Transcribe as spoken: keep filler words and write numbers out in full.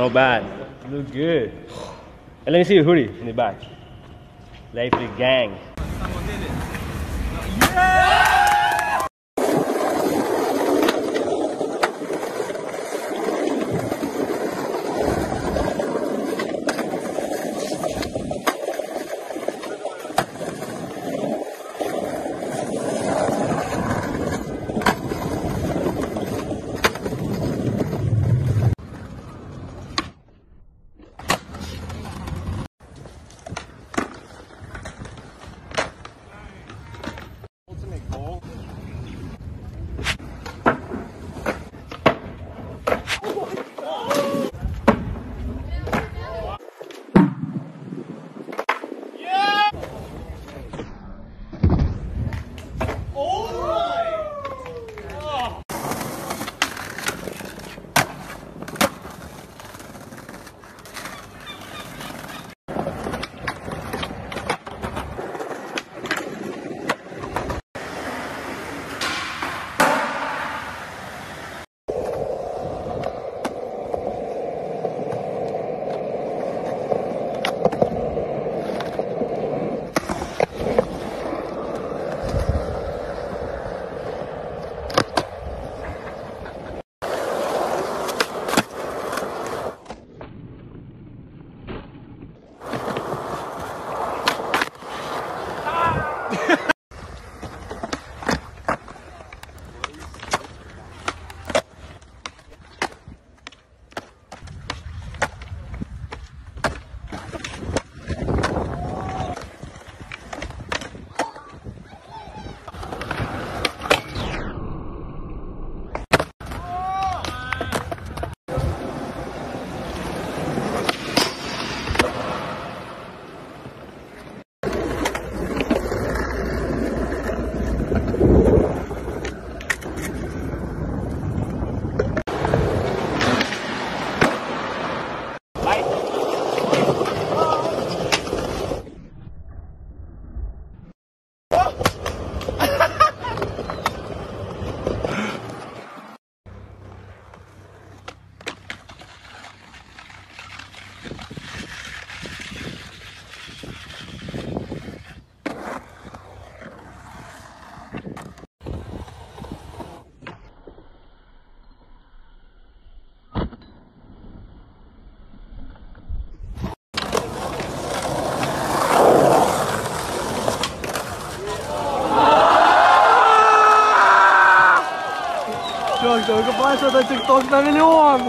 Not bad. Look good. And let me see your hoodie in the back. Life is gang. Someone did it. Yeah! Только плачет, а тик-ток на миллион!